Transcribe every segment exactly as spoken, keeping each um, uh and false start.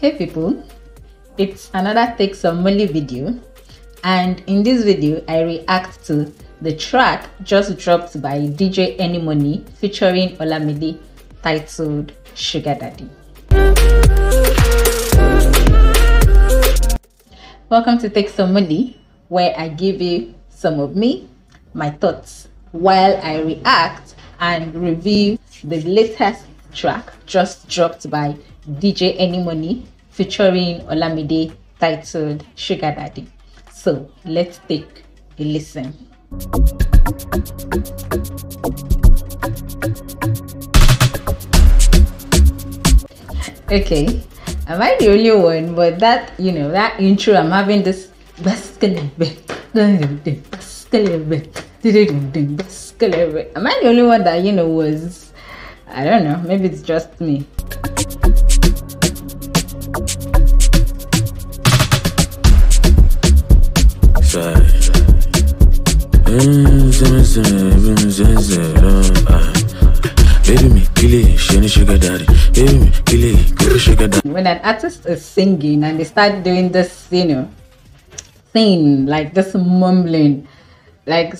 Hey people, it's another Take Some Molly video, and in this video I react to the track just dropped by D J Enimoney featuring Olamide titled Sugar Daddy. Welcome to Take Some Molly, where I give you some of me, my thoughts, while I react and review the latest track just dropped by D J Enimoney featuring Olamide titled Sugar Daddy. So let's take a listen. Okay, am I the only one? But that, you know, that intro, I'm having this am I the only one that, you know, was, I don't know, maybe it's just me. When an artist is singing and they start doing this, you know, thing, like this mumbling, like,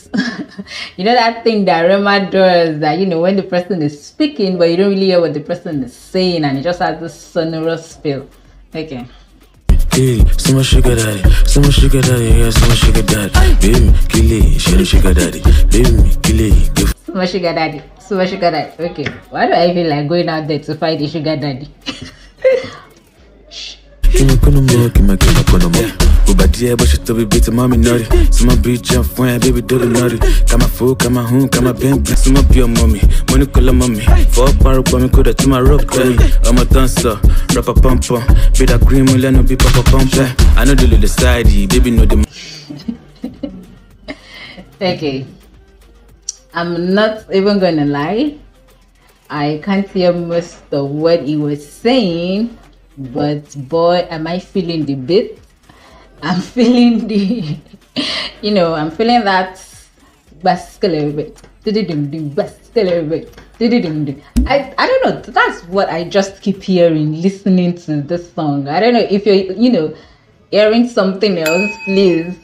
you know, that thing that Rema does, that, you know, when the person is speaking but you don't really hear what the person is saying, and it just has this sonorous feel. Okay. So much sugar daddy, so much sugar daddy, yeah, so much sugar daddy, baby, kill it, so much sugar daddy, baby, kill it, so much sugar daddy, so much sugar daddy. Okay, why do I feel like going out there to fight a sugar daddy? Okay, I'm not even gonna lie, I can't hear most of what he was saying, but boy, am I feeling the beat. I'm feeling the, you know, I'm feeling that basket bit. I, I don't know, that's what I just keep hearing listening to this song. I don't know if you're, you know, hearing something else, please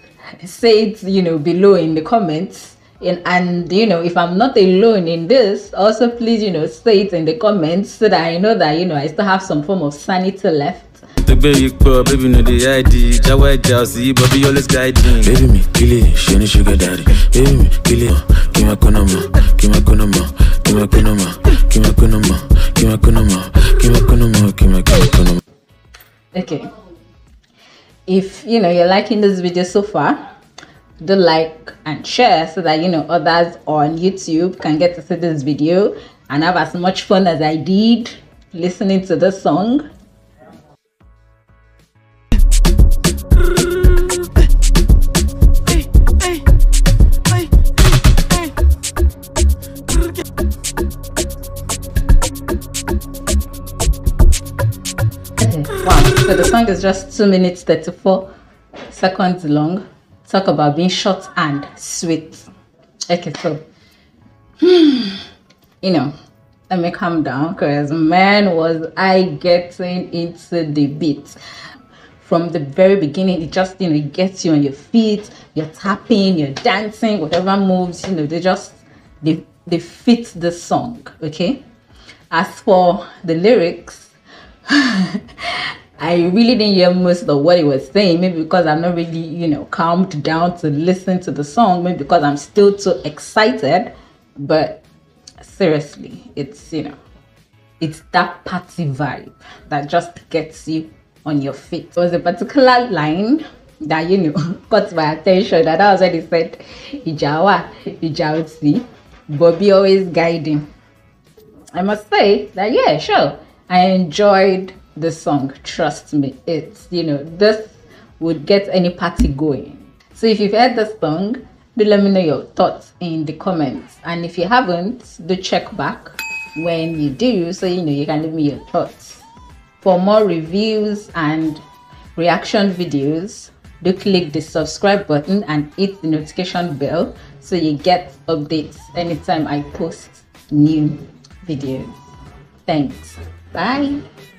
say it, you know, below in the comments. And, and you know, if I'm not alone in this, also please, you know, say it in the comments so that I know that, you know, I still have some form of sanity left. Baby, no the I D, Jawai Jazzy, Bobby always guiding. Baby me, Billy, she ain't sugar daddy. Baby me, Billy, Kima Konoma, Kima Konoma, Kima Konoma, Kima Konoma, Kima Konoma, Kima Konoma, Kima Konoma. Okay. If you know you're liking this video so far, do like and share so that, you know, others on YouTube can get to see this video and have as much fun as I did listening to this song. Okay, wow, so the song is just two minutes thirty-four seconds long. Talk about being short and sweet. Okay, so you know, let me calm down, because man, was I getting into the beat from the very beginning. It just, you know, it gets you on your feet, you're tapping, you're dancing, whatever moves, you know, they just they they fit the song. Okay, as for the lyrics, I really didn't hear most of what he was saying, maybe because I'm not really, you know, calmed down to listen to the song, maybe because I'm still too excited. But seriously, it's, you know, it's that party vibe that just gets you on your feet. There was a particular line that, you know, caught my attention, and that was when he said, Ijawa, Ijawsi, Bobby always guiding. I must say that, yeah, sure, I enjoyed this song. Trust me, it's, you know, this would get any party going. So if you've heard this song, do let me know your thoughts in the comments, and if you haven't, do check back when you do, so you know you can leave me your thoughts. For more reviews and reaction videos, do click the subscribe button and hit the notification bell so you get updates anytime I post new videos. Thanks, bye.